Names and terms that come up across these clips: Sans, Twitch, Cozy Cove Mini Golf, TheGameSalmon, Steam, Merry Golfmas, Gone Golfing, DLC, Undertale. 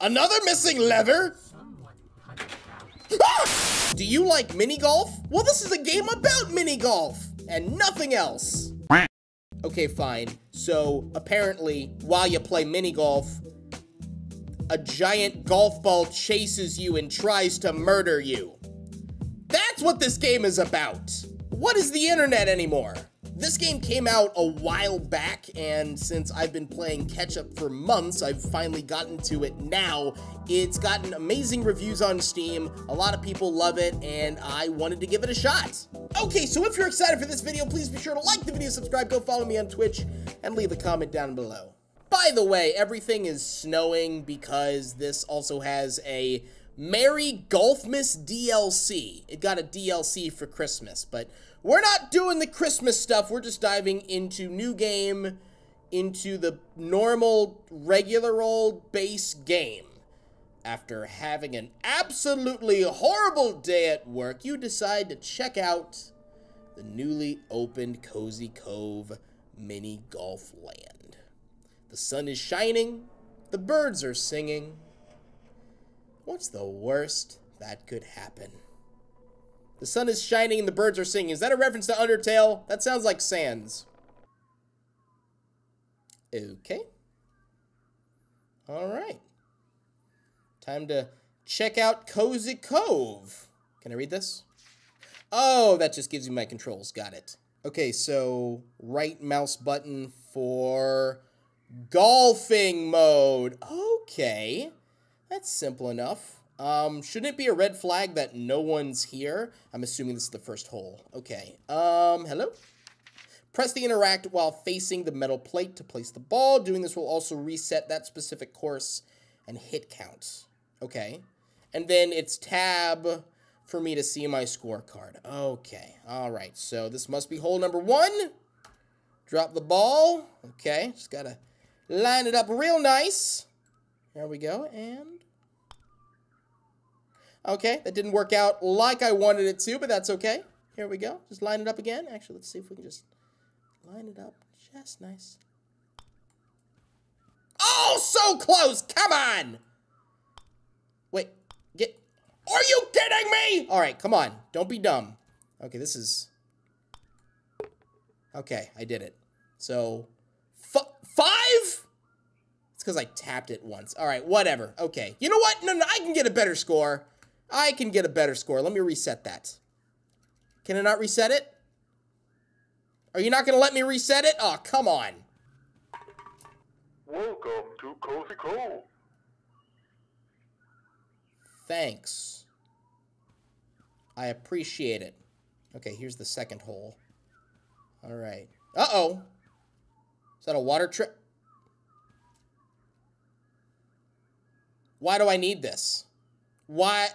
Another missing lever? Ah! Do you like mini golf? Well, this is a game about mini golf and nothing else. Okay, fine. So apparently, while you play mini golf, a giant golf ball chases you and tries to murder you. That's what this game is about. What is the internet anymore? This game came out a while back, and since I've been playing catch-up for months, I've finally gotten to it now. It's gotten amazing reviews on Steam, a lot of people love it, and I wanted to give it a shot. Okay, so if you're excited for this video, please be sure to like the video, subscribe, go follow me on Twitch, and leave a comment down below. By the way, everything is snowing because this also has a Merry Golfmas DLC. It got a DLC for Christmas, but we're not doing the Christmas stuff. We're just diving into new game, into the normal, regular old base game. After having an absolutely horrible day at work, you decide to check out the newly opened Cozy Cove Mini Golf Land. The sun is shining, the birds are singing. What's the worst that could happen? The sun is shining and the birds are singing. Is that a reference to Undertale? That sounds like Sans. Okay. All right. Time to check out Cozy Cove. Can I read this? Oh, that just gives you my controls. Got it. Okay, so right mouse button for golfing mode. Okay. That's simple enough. Shouldn't it be a red flag that no one's here? I'm assuming this is the first hole. Okay. Hello? Press the interact while facing the metal plate to place the ball. Doing this will also reset that specific course and hit count. Okay. And then it's tab for me to see my scorecard. Okay. All right. So this must be hole number one. Drop the ball. Okay. Just gotta line it up real nice. There we go, and okay, that didn't work out like I wanted it to, but that's okay. Here we go, just line it up again. Actually, let's see if we can just line it up just nice. Oh, so close, come on! Wait, are you kidding me? All right, come on, don't be dumb. Okay, this is, okay, I did it. So, five? Because I tapped it once. All right, whatever. Okay. You know what? No, I can get a better score. I can get a better score. Let me reset that. Can I not reset it? Are you not going to let me reset it? Oh, come on. Welcome to Cozy Cove. Thanks. I appreciate it. Okay, here's the second hole. All right. Uh-oh. Is that a water trip? Why do I need this? Why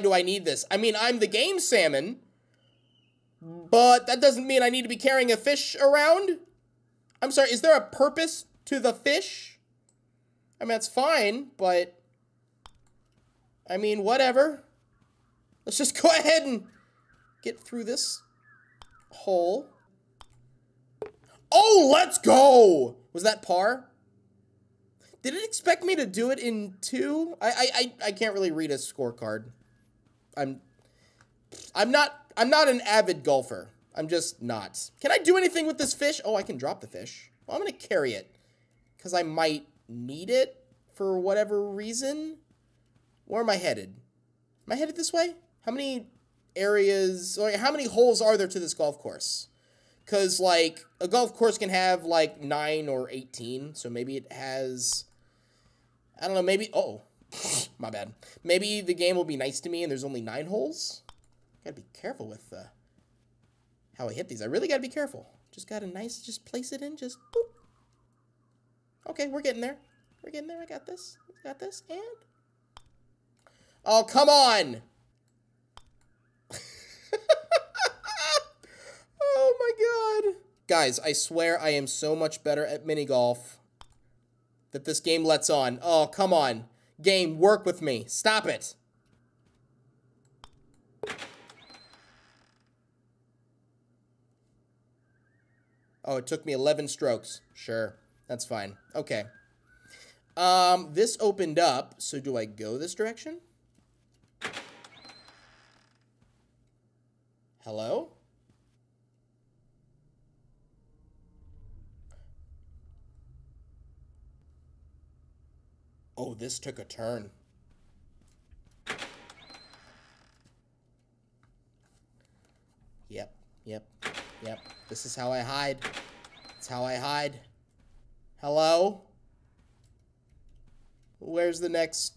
do I need this? I mean, I'm the game salmon, but that doesn't mean I need to be carrying a fish around. I'm sorry, is there a purpose to the fish? I mean, that's fine, but I mean, whatever. Let's just go ahead and get through this hole. Oh, let's go! Was that par? Did it expect me to do it in two? I can't really read a scorecard. I'm not an avid golfer. I'm just not. Can I do anything with this fish? Oh, I can drop the fish. Well, I'm gonna carry it because I might need it for whatever reason. Where am I headed? Am I headed this way? How many areas or how many holes are there to this golf course? Because like a golf course can have like 9 or 18, so maybe it has. I don't know, maybe, oh, my bad. Maybe the game will be nice to me and there's only 9 holes. Gotta be careful with how I hit these. I really gotta be careful. Just gotta nice, just place it in, just boop. Okay, we're getting there. We're getting there, I got this. I got this, and. Oh, come on. Oh my God. Guys, I swear I am so much better at mini golf that this game lets on. Oh, come on. Game, work with me. Stop it. Oh, it took me 11 strokes. Sure, that's fine. Okay. This opened up, so do I go this direction? Hello? Oh, this took a turn. Yep, yep, yep. This is how I hide. It's how I hide. Hello? Where's the next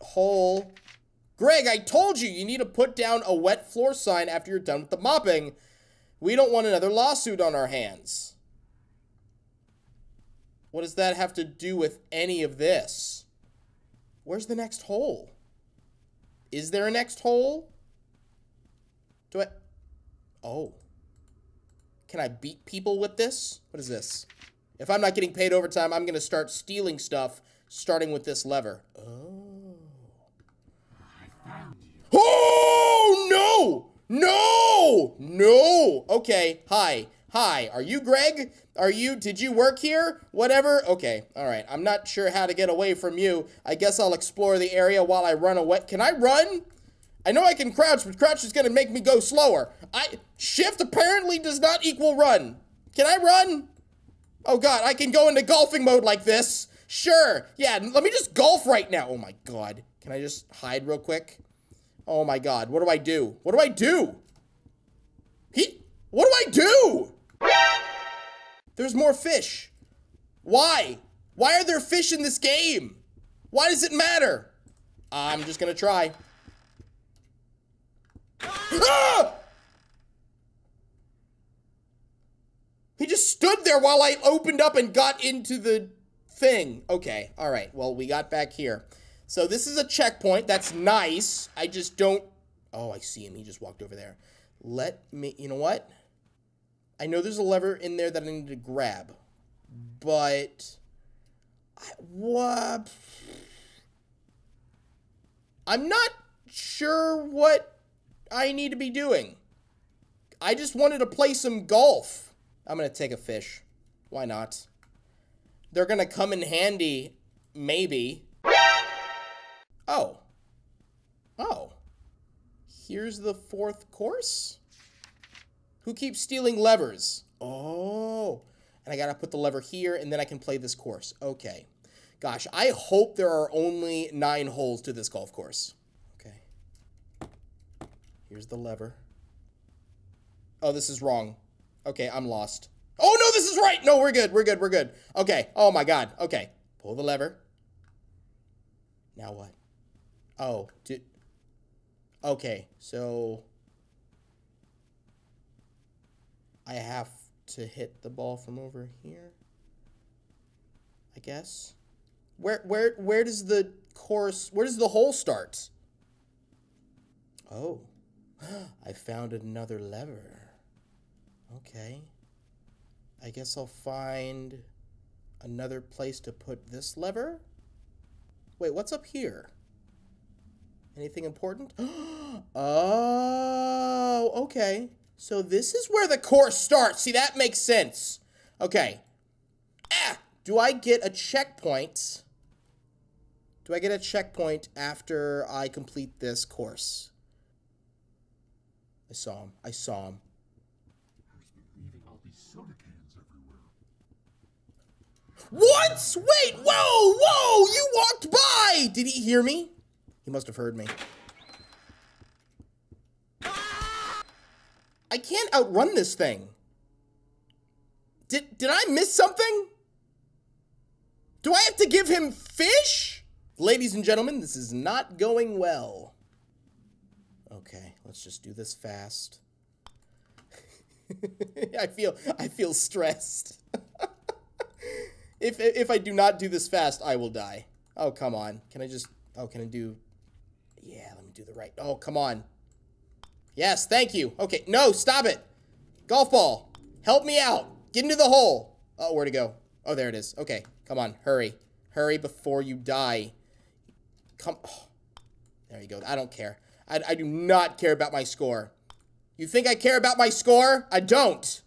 hole? Greg, I told you, you need to put down a wet floor sign after you're done with the mopping. We don't want another lawsuit on our hands. What does that have to do with any of this? Where's the next hole? Is there a next hole? Do I... Oh. Can I beat people with this? What is this? If I'm not getting paid overtime, I'm going to start stealing stuff, starting with this lever. Oh. I found you. Oh, no! No! No! Okay, hi. Hi, are you Greg? Are you, did you work here? Whatever, okay, all right. I'm not sure how to get away from you. I guess I'll explore the area while I run away. Can I run? I know I can crouch, but crouch is gonna make me go slower. Shift apparently does not equal run. Can I run? Oh God, I can go into golfing mode like this. Sure, yeah, let me just golf right now. Oh my God, can I just hide real quick? Oh my God, what do I do? What do I do? What do I do? There's more fish. Why? Why are there fish in this game? Why does it matter? I'm just gonna try. Ah! He just stood there while I opened up and got into the thing. Okay, all right, well, we got back here. So this is a checkpoint, that's nice. I just don't, oh, I see him, he just walked over there. Let me, you know what? I know there's a lever in there that I need to grab, but what? I'm not sure what I need to be doing. I just wanted to play some golf. I'm gonna take a fish. Why not? They're gonna come in handy, maybe. Oh. Oh. Here's the fourth course? Who keeps stealing levers? Oh, and I gotta put the lever here and then I can play this course. Okay. Gosh, I hope there are only 9 holes to this golf course. Okay. Here's the lever. Oh, this is wrong. Okay, I'm lost. Oh no, this is right. No, we're good, we're good, we're good. Okay, oh my God, okay. Pull the lever. Now what? Oh, dude. Okay, so... I have to hit the ball from over here, I guess. Where does the course, where does the hole start? Oh, I found another lever. Okay. I guess I'll find another place to put this lever. Wait, what's up here? Anything important? Oh, okay. So this is where the course starts. See, that makes sense. Okay. Ah! Do I get a checkpoint? Do I get a checkpoint after I complete this course? I saw him. I saw him. Who's been leaving all these soda cans everywhere? What? Wait! Whoa! Whoa! You walked by! Did he hear me? He must have heard me. I can't outrun this thing. Did I miss something? Do I have to give him fish? Ladies and gentlemen, this is not going well. Okay, let's just do this fast. I feel stressed. If I do not do this fast, I will die. Oh, come on. Can I just, oh, can I do, yeah, let me do the right, oh, come on. Yes, thank you. Okay, no, stop it. Golf ball, help me out. Get into the hole. Oh, where'd it go? Oh, there it is. Okay, come on, hurry. Hurry before you die. Come, oh, there you go. I don't care. I do not care about my score. You think I care about my score? I don't.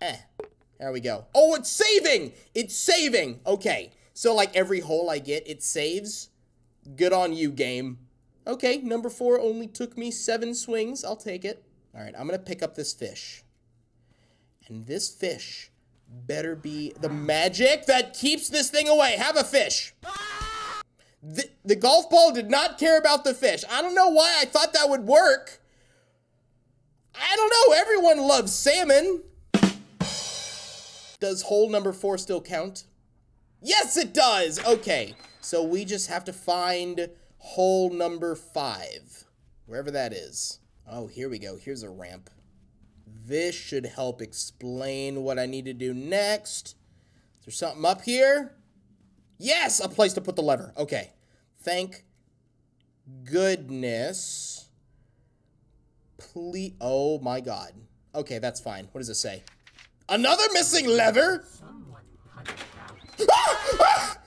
There we go. Oh, it's saving. It's saving. Okay, So, like, every hole I get, it saves. Good on you, game. Okay, number 4 only took me 7 swings. I'll take it. All right, I'm going to pick up this fish. And this fish better be the magic that keeps this thing away. Have a fish. The golf ball did not care about the fish. I don't know why I thought that would work. I don't know. Everyone loves salmon. Does hole number 4 still count? Yes, it does. Okay, so we just have to find hole number 5, wherever that is. Oh, here we go. Here's a ramp. This should help explain what I need to do next. Is there something up here? Yes, a place to put the lever. Okay, thank goodness. Please. Oh my God. Okay, that's fine. What does it say? Another missing lever? Someone punched out. Ah! Ah!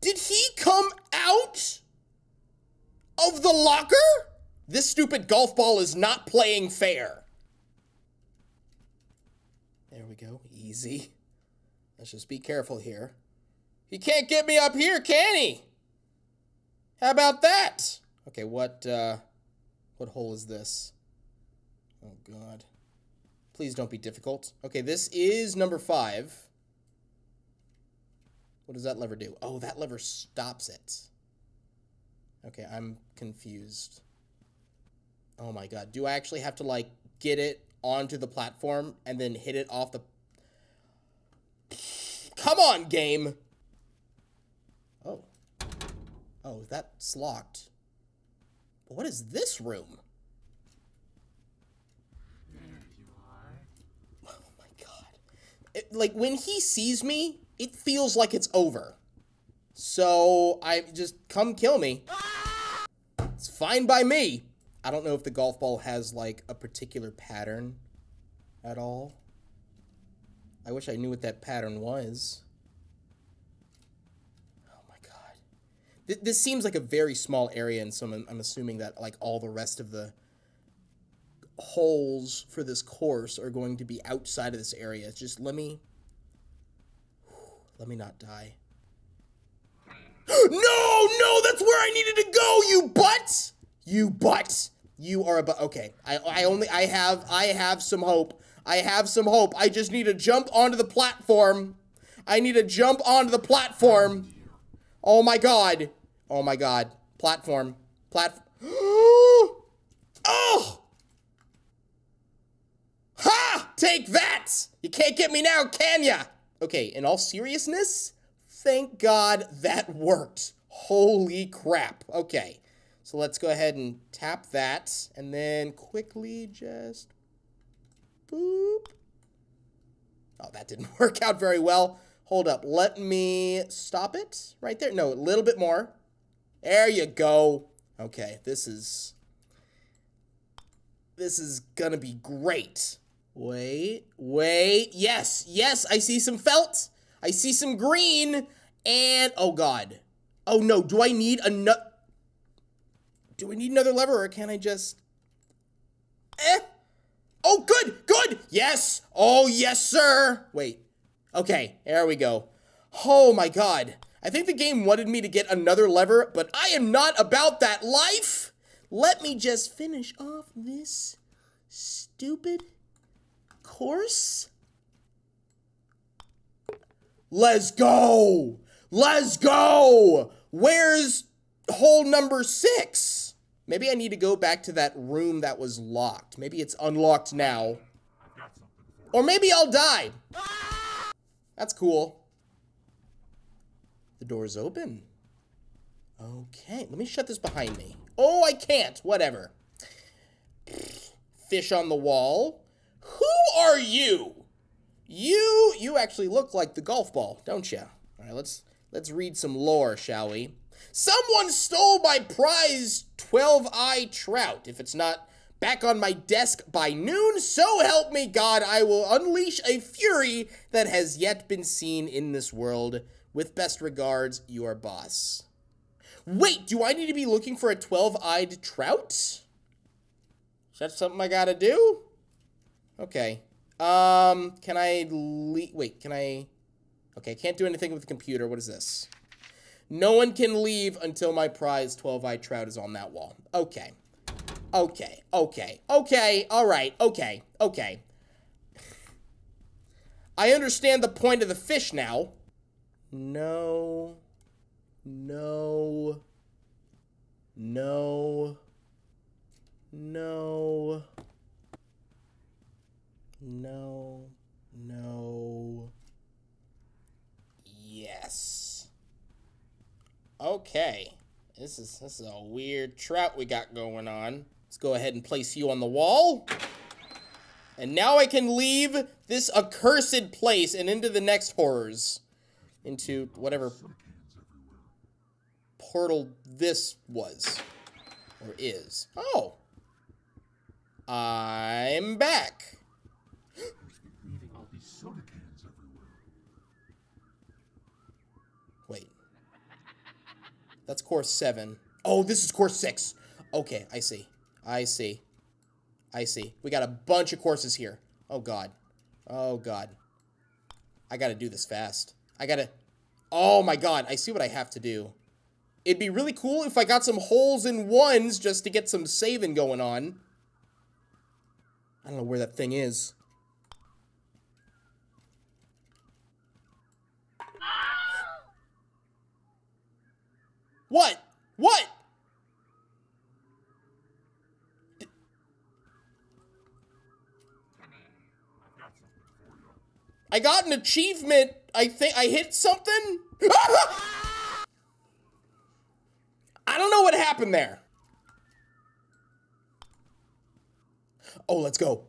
Did he come out of the locker? This stupid golf ball is not playing fair. There we go. Easy. Let's just be careful here. He can't get me up here, can he? How about that? Okay, what hole is this? Oh, God. Please don't be difficult. Okay, this is number 5. What does that lever do? Oh, that lever stops it. Okay, I'm confused. Oh, my God. Do I actually have to, like, get it onto the platform and then hit it off the... Come on, game! Oh. Oh, that's locked. What is this room? It, like, when he sees me, it feels like it's over. So, I just, come kill me. Ah! It's fine by me. I don't know if the golf ball has, like, a particular pattern at all. I wish I knew what that pattern was. Oh, my God. This seems like a very small area, and so I'm assuming that, like, all the rest of the holes for this course are going to be outside of this area. Just let me not die. No, that's where I needed to go, you butt! You butt! You are a butt. Okay, I have some hope. I have some hope. I just need to jump onto the platform. I need to jump onto the platform. Oh my God. Oh my God. Platform. Platform. Oh! Ha! Take that! You can't get me now, can ya? Okay, in all seriousness, thank God that worked. Holy crap. Okay, so let's go ahead and tap that, and then quickly just... boop. Oh, that didn't work out very well. Hold up. Let me stop it right there. No, a little bit more. There you go. Okay, this is gonna be great. Wait, yes, I see some felt, I see some green, and, oh God, oh no, do I need another lever, or can I just, oh good, yes, oh yes sir, wait, okay, there we go, oh my God, I think the game wanted me to get another lever, but I am not about that life, let me just finish off this stupid course. Let's go. Let's go. Where's hole number 6? Maybe I need to go back to that room that was locked. Maybe it's unlocked now. Or maybe I'll die. Ah! That's cool. The door's open. Okay, let me shut this behind me. Oh, I can't. Whatever. Fish on the wall. Who are you? You actually look like the golf ball, don't you? All right, let's read some lore, shall we? Someone stole my prize 12-eye trout. If it's not back on my desk by noon, so help me God, I will unleash a fury that has yet been seen in this world. With best regards, your boss. Wait, do I need to be looking for a 12-eyed trout? Is that something I gotta do? Okay. Can I wait, can I? Okay, I can't do anything with the computer. What is this? No one can leave until my prize 12-eyed trout is on that wall. Okay. Okay. Okay. Okay. All right. Okay. Okay. I understand the point of the fish now. No. No. No. No. No. No. Yes. Okay. This is a weird trout we got going on. Let's go ahead and place you on the wall. And now I can leave this accursed place and into the next horrors. Into whatever portal this was. Or is. Oh. I'm back. Wait. That's course 7. Oh, this is course 6. Okay, I see. I see. I see. We got a bunch of courses here. Oh, God. Oh, God. I gotta do this fast. I gotta... Oh, my God. I see what I have to do. It'd be really cool if I got some holes in ones just to get some saving going on. I don't know where that thing is. What? What? I got an achievement. I think I hit something. I don't know what happened there. Oh, let's go.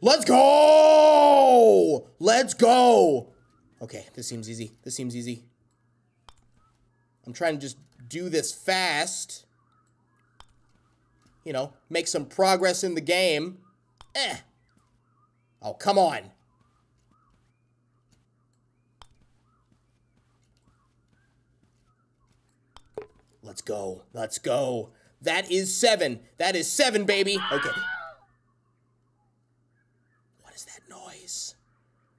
Let's go. Let's go. Okay, this seems easy. This seems easy. I'm trying to just do this fast. You know, make some progress in the game. Eh. Oh, come on. Let's go. Let's go. That is 7. That is 7, baby. Okay. What is that noise?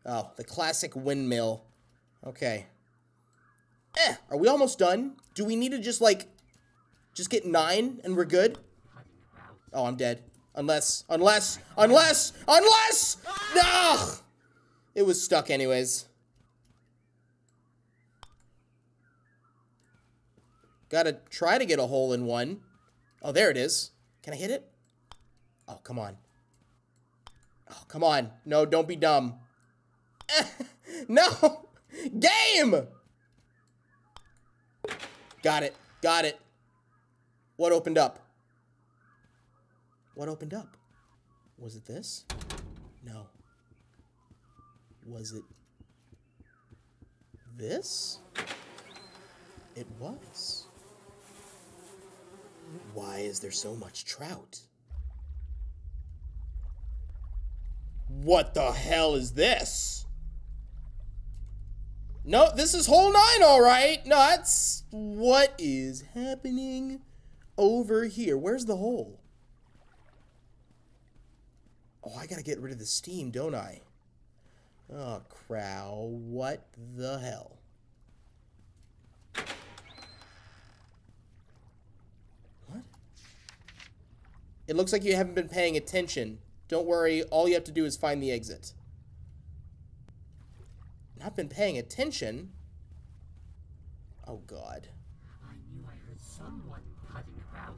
Oh, the classic windmill. Okay. Eh, are we almost done? Do we need to just, like, just get 9 and we're good? Oh, I'm dead. Unless, no! It was stuck anyways. Gotta try to get a hole in one. Oh, there it is. Can I hit it? Oh, come on. Oh, come on. No, don't be dumb. No! Game! Got it. Got it. What opened up? What opened up? Was it this? No. Was it this? It was. Why is there so much trout? What the hell is this? No, this is hole 9, all right. No, that's what is happening over here. Where's the hole? Oh, I gotta get rid of the steam, don't I? Oh, crow. What the hell? What? It looks like you haven't been paying attention. Don't worry, all you have to do is find the exit. Not been paying attention? Oh, God. I knew I heard someone putting about.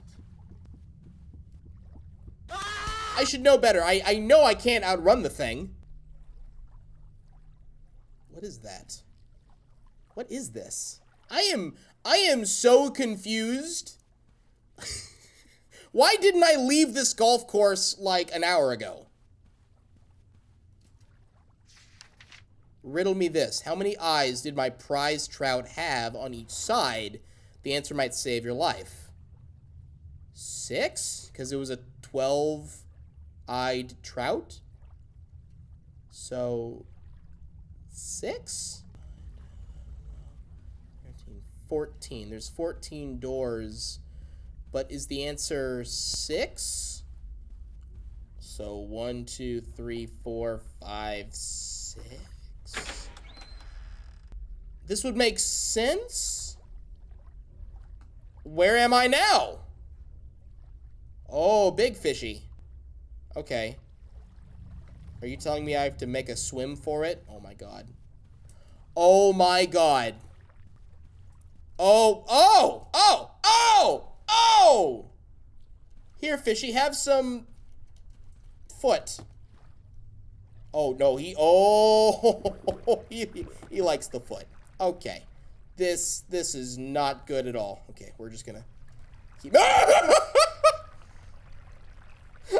Ah! I should know better. I know I can't outrun the thing. What is that? What is this? I am so confused. Why didn't I leave this golf course like an hour ago? Riddle me this. How many eyes did my prize trout have on each side? The answer might save your life. 6? Because it was a 12... eyed trout. So 6? 13, 14. There's 14 doors. But is the answer 6? So 1, 2, 3, 4, 5, 6. This would make sense. Where am I now? Oh, big fishy. Okay. Are you telling me I have to make a swim for it? Oh my god. Oh my god. Oh, oh, oh, oh, oh! Here, fishy, have some foot. Oh, no, he, oh, he likes the foot. Okay. This is not good at all. Okay, we're just gonna keep,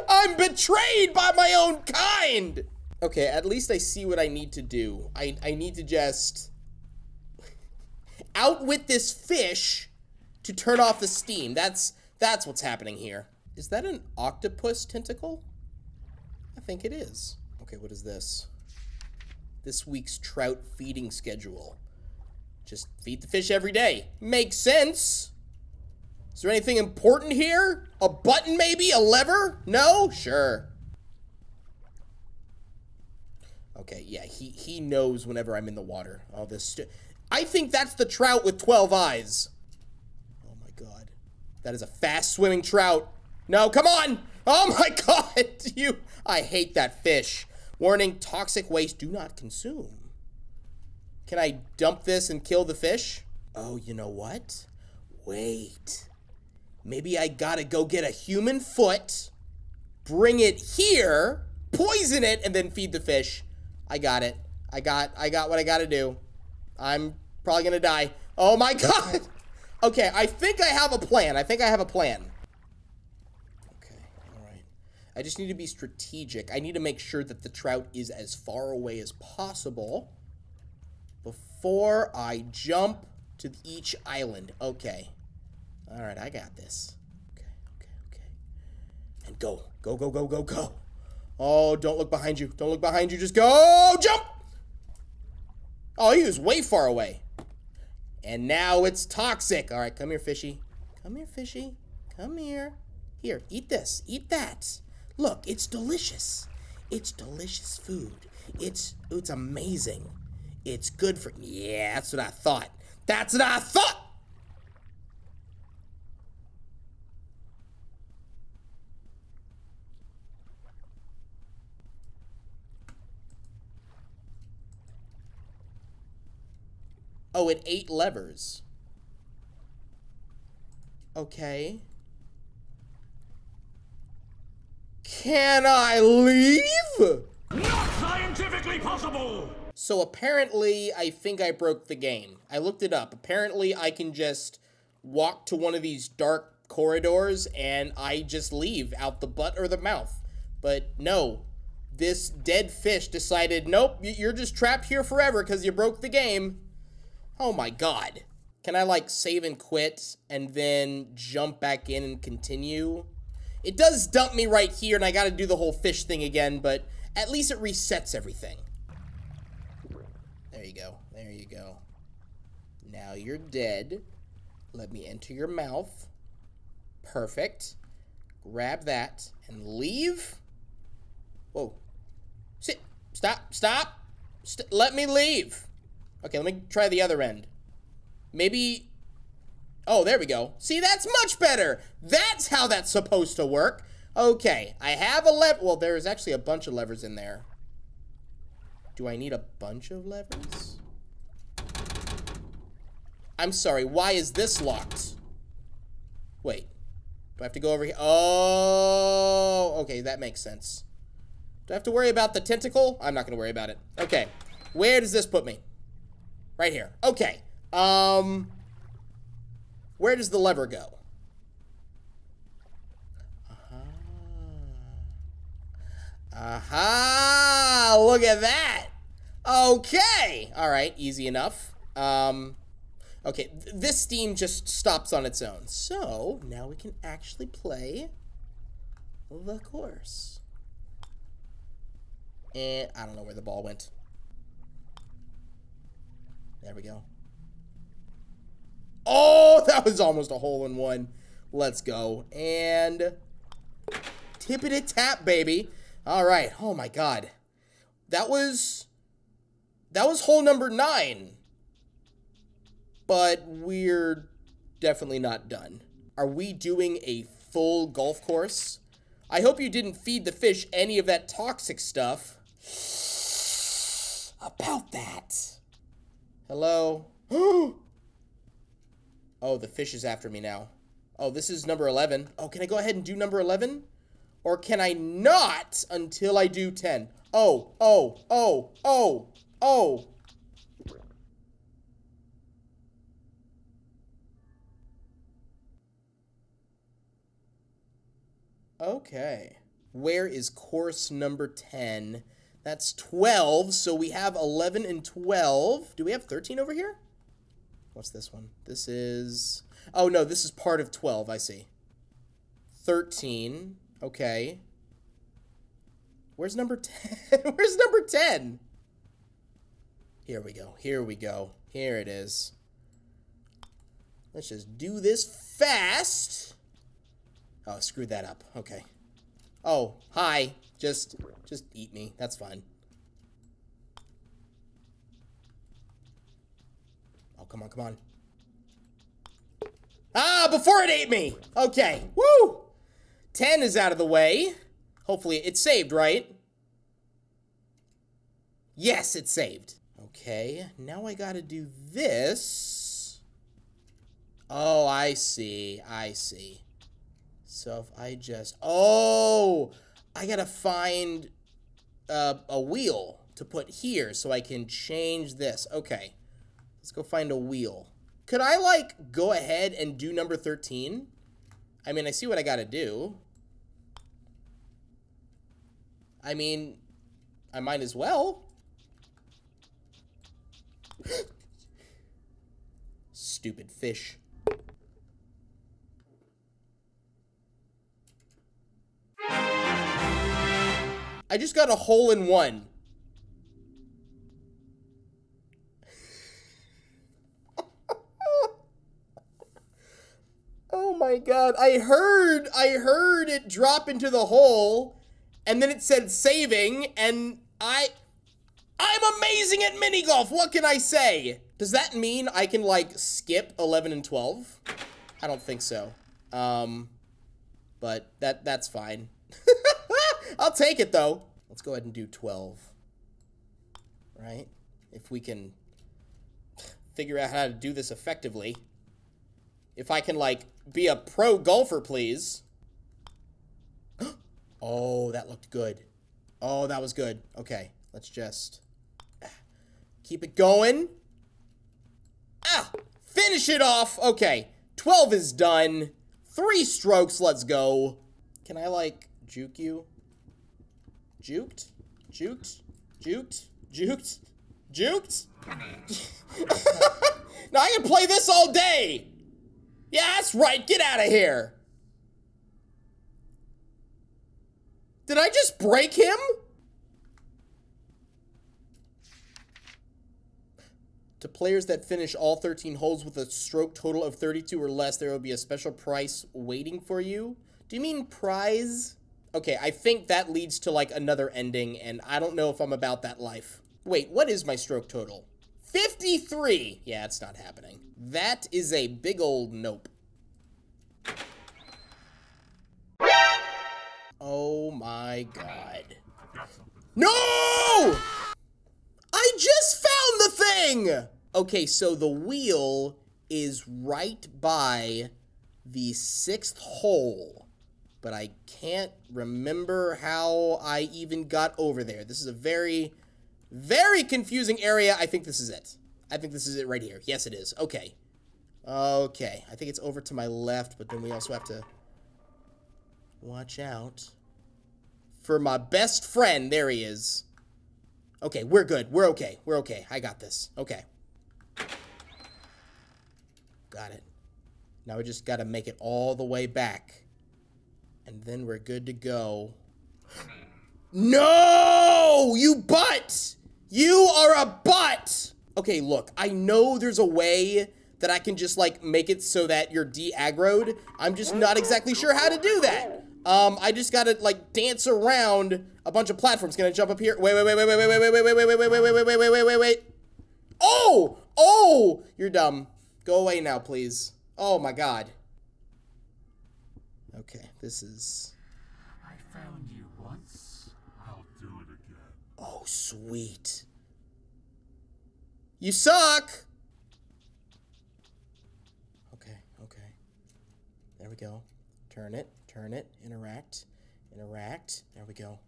I'm betrayed by my own kind! Okay, at least I see what I need to do. I need to just outwit this fish to turn off the steam. That's what's happening here. Is that an octopus tentacle? I think it is. Okay, what is this? This week's trout feeding schedule. Just feed the fish every day. Makes sense. Is there anything important here? A button maybe? A lever? No? Sure. Okay, yeah, he knows whenever I'm in the water. Oh, this, I think that's the trout with 12 eyes. Oh my god. That is a fast swimming trout. No, come on. Oh my god, I hate that fish. Warning, toxic waste, do not consume. Can I dump this and kill the fish? Oh, you know what? Wait. Maybe I gotta go get a human foot, bring it here, poison it, and then feed the fish. I got it. I got what I gotta do. I'm probably gonna die. Oh my god! Okay, I think I have a plan. Okay, alright. I just need to be strategic. I need to make sure that the trout is as far away as possible before I jump to each island. Okay. Alright, I got this. Okay, okay, okay. And go. Go, go, go, go, go. Oh, don't look behind you. Don't look behind you. Just go! Jump! Oh, he was way far away. And now it's toxic. All right, come here, fishy. Come here, fishy. Come here. Here, eat this. Eat that. Look, it's delicious. It's delicious food. It's amazing. It's good for... Yeah, that's what I thought. That's what I thought! Oh, it ate levers. Okay. Can I leave? Not scientifically possible! So apparently, I think I broke the game. I looked it up. Apparently, I can just walk to one of these dark corridors and I just leave out the butt or the mouth. But no, this dead fish decided, nope, you're just trapped here forever because you broke the game. Oh my god. Can I like save and quit and then jump back in and continue? It does dump me right here and I gotta do the whole fish thing again, but at least it resets everything. There you go, there you go. Now you're dead. Let me enter your mouth. Perfect. Grab that and leave. Whoa. Sit, stop, stop. Let me leave. Okay, let me try the other end. Maybe... Oh, there we go. See, that's much better! That's how that's supposed to work! Okay, I have a lever... Well, there is actually a bunch of levers in there. Do I need a bunch of levers? I'm sorry, why is this locked? Wait. Do I have to go over here? Oh! Okay, that makes sense. Do I have to worry about the tentacle? I'm not gonna worry about it. Okay, where does this put me? Right here. Okay. Where does the lever go? Aha. Aha! Look at that! Okay! Alright, easy enough. Okay, this steam just stops on its own. So, now we can actually play the course. And I don't know where the ball went. There we go. Oh, that was almost a hole-in-one. Let's go. And tippity-tap, baby. All right. Oh my God. That was hole number 9. But we're definitely not done. Are we doing a full golf course? I hope you didn't feed the fish any of that toxic stuff. About that. Hello? Oh, the fish is after me now. Oh, this is number 11. Oh, can I go ahead and do number 11? Or can I not until I do 10? Oh, oh, oh, oh, oh. Okay. Where is course number 10? That's 12, so we have 11 and 12. Do we have 13 over here? What's this one? This is... Oh, no, this is part of 12, I see. 13. Okay. Where's number 10? Where's number 10? Here we go. Here we go. Here it is. Let's just do this fast. Oh, screwed that up. Okay. Oh, hi. Just eat me. That's fine. Oh, come on, come on. Ah, before it ate me! Okay. Woo! 10 is out of the way. Hopefully it's saved, right? Yes, it's saved. Okay, now I gotta do this. Oh, I see. I see. So if I just... Oh! I gotta find a wheel to put here so I can change this. Okay. Let's go find a wheel. Could I, like, go ahead and do number 13? I mean, I see what I gotta do. I mean, I might as well. Stupid fish. I just got a hole in one. Oh my God. I heard it drop into the hole and then it said saving and I'm amazing at mini golf. What can I say? Does that mean I can like skip 11 and 12? I don't think so. But that's fine. I'll take it, though. Let's go ahead and do 12. Right? If we can figure out how to do this effectively. If I can, like, be a pro golfer, please. Oh, that looked good. Oh, that was good. Okay, let's just keep it going. Ah! Finish it off! Okay, 12 is done. 3 strokes, let's go. Can I, like, juke you? Juked, juked, juked, juked, juked. Now I can play this all day. Yeah, that's right. Get out of here. Did I just break him? To players that finish all 13 holes with a stroke total of 32 or less, there will be a special prize waiting for you. Do you mean prize? Okay, I think that leads to, like, another ending, and I don't know if I'm about that life. Wait, what is my stroke total? 53! Yeah, it's not happening. That is a big old nope. Oh my God. No! I just found the thing! Okay, so the wheel is right by the 6th hole. But I can't remember how I even got over there. This is a very, very confusing area. I think this is it. I think this is it right here. Yes, it is. Okay. Okay. I think it's over to my left, but then we also have to watch out for my best friend. There he is. Okay, we're good. We're okay. We're okay. I got this. Okay. Got it. Now we just got to make it all the way back. And then we're good to go. No! You butt! You are a butt! Okay, look, I know there's a way that I can just, like, make it so that you're de-aggroed. I'm just not exactly sure how to do that. I just gotta, like, dance around a bunch of platforms. Can I jump up here? Wait. Oh! Oh! You're dumb. Go away now, please. Oh, my God. Okay, this is... I found you once. I'll do it again. Oh, sweet. You suck! Okay, okay. There we go. Turn it. Turn it. Interact. Interact. There we go.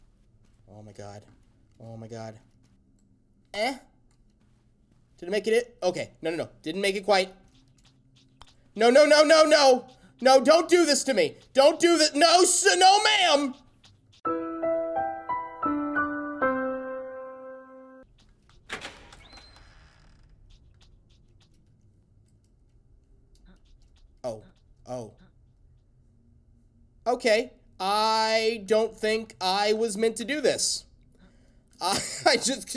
Oh my God. Oh my God. Eh? Did it make it? Okay. No, no, no. Didn't make it quite. No, no, no, no, no. No, don't do this to me. Don't do this. No, no, ma'am. Oh. Oh. Okay, I don't think I was meant to do this. I just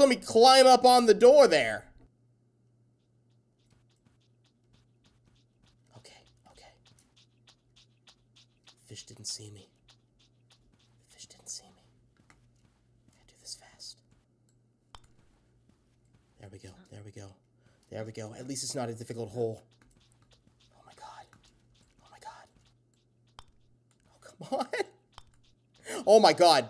let me climb up on the door there. Okay, okay. Fish didn't see me. Fish didn't see me. I gotta do this fast. There we go, there we go. There we go, at least it's not a difficult hole. What? Oh my God.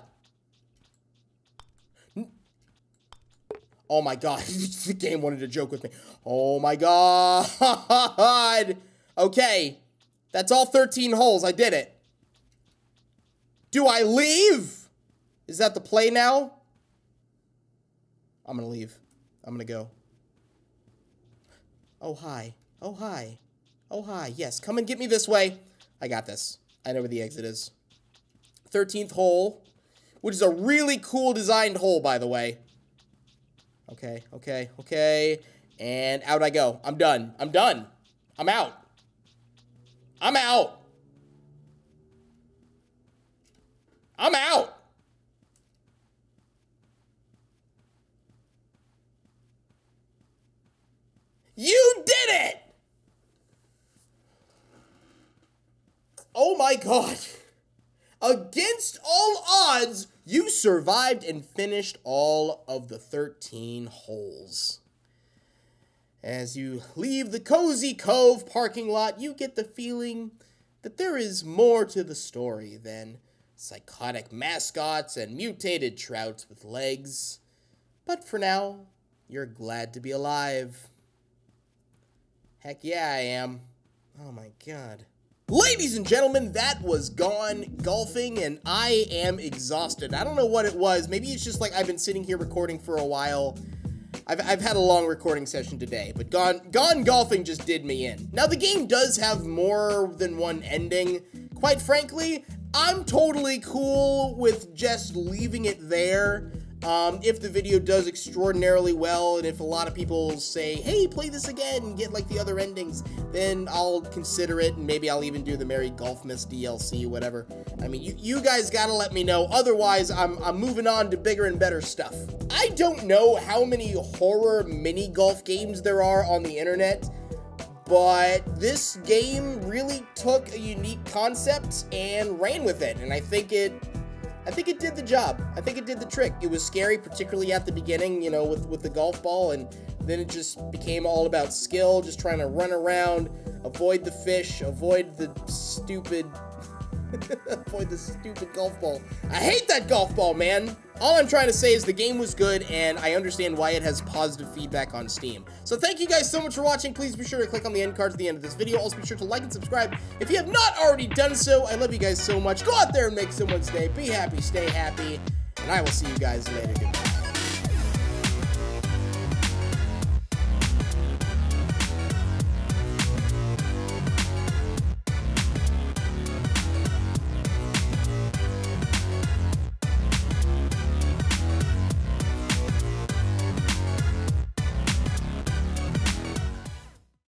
Oh my God. The game wanted to joke with me. Oh my God. Okay. That's all 13 holes. I did it. Do I leave? Is that the play now? I'm gonna leave. I'm gonna go. Oh hi. Oh hi. Oh hi. Yes. Come and get me this way. I got this. I know where the exit is. 13th hole, which is a really cool designed hole, by the way. Okay, okay, okay. And out I go. I'm done. I'm done. I'm out. I'm out. I'm out. You did it! Oh my God. Against all odds, you survived and finished all of the 13 holes. As you leave the Cozy Cove parking lot, you get the feeling that there is more to the story than psychotic mascots and mutated trouts with legs. But for now, you're glad to be alive. Heck yeah, I am. Oh my God. Ladies and gentlemen, that was Gone Golfing, and I am exhausted. I don't know what it was. Maybe it's just like I've been sitting here recording for a while. I've had a long recording session today, but Gone Golfing just did me in. Now, the game does have more than one ending. Quite frankly, I'm totally cool with just leaving it there. If the video does extraordinarily well, and if a lot of people say, hey, play this again and get, like, the other endings, then I'll consider it, and maybe I'll even do the Merry Golfmas DLC, whatever. I mean, you guys gotta let me know, otherwise I'm moving on to bigger and better stuff. I don't know how many horror mini-golf games there are on the internet, but this game really took a unique concept and ran with it, and I think it did the job. I think it did the trick. It was scary, particularly at the beginning, you know, with the golf ball, and then it just became all about skill, just trying to run around, avoid the fish, avoid the stupid golf ball. I hate that golf ball, man. All I'm trying to say is the game was good, and I understand why it has positive feedback on Steam. So thank you guys so much for watching. Please be sure to click on the end card at the end of this video. Also be sure to like and subscribe if you have not already done so. I love you guys so much. Go out there and make someone's day. Be happy, stay happy, and I will see you guys later. Goodbye.